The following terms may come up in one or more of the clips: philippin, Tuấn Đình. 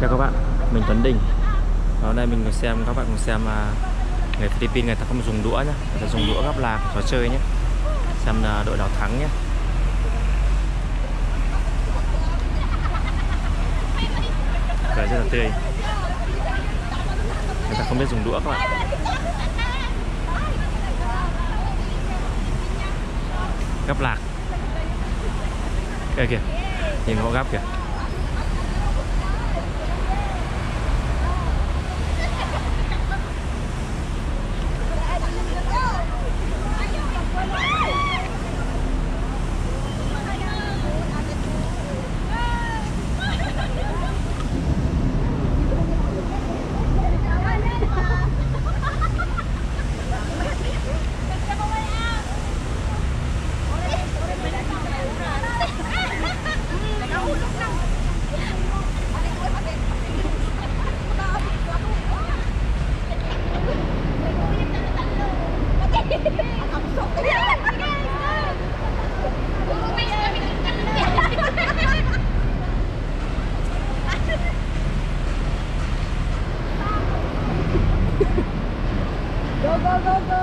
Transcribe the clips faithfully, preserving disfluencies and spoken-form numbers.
Chào các bạn, mình Tuấn Đình. Hôm nay mình xem các bạn cùng xem mà người Philippines người ta không dùng đũa nhé, người ta dùng đũa gắp lạc trò chơi nhé. Xem là đội nào thắng nhé. Trời rất là tươi. Người ta không biết dùng đũa các bạn. Gắp lạc. Kìa kìa, nhìn họ gắp kìa.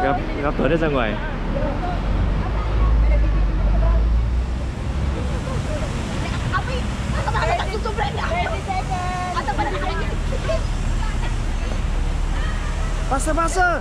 Gắp, gắp Tuấn hết ra ngoài. Masa-masa.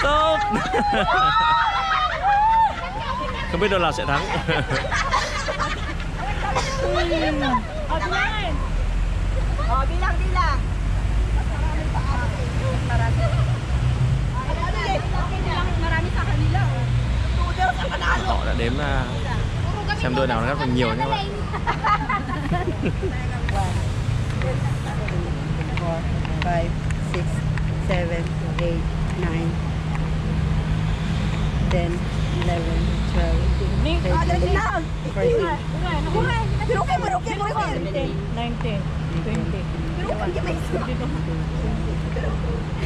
Stop. Không biết đâu là sẽ thắng. Họ đã đếm xem đôi nào nó gắp được nhiều nhé các bạn. four five six seven eight nine ten eleven twelve thirteen fourteen fifteen sixteen seventeen eighteen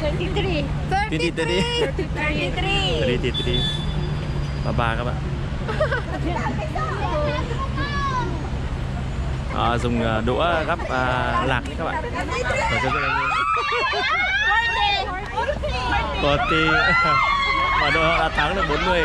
nineteen twenty thirty-three thirty-three thirty-three Ba ba các bạn. À, dùng đũa gắp à, lạc nhé các bạn. Forty. Và đội họ đã thắng được bốn mươi.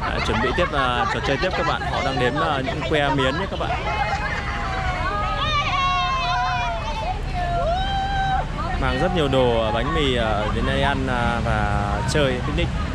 À, chuẩn bị tiếp à, trò chơi tiếp các bạn. Họ đang đếm à, những que miến nhé các bạn. Mang rất nhiều đồ bánh mì đến đây ăn và chơi picnic.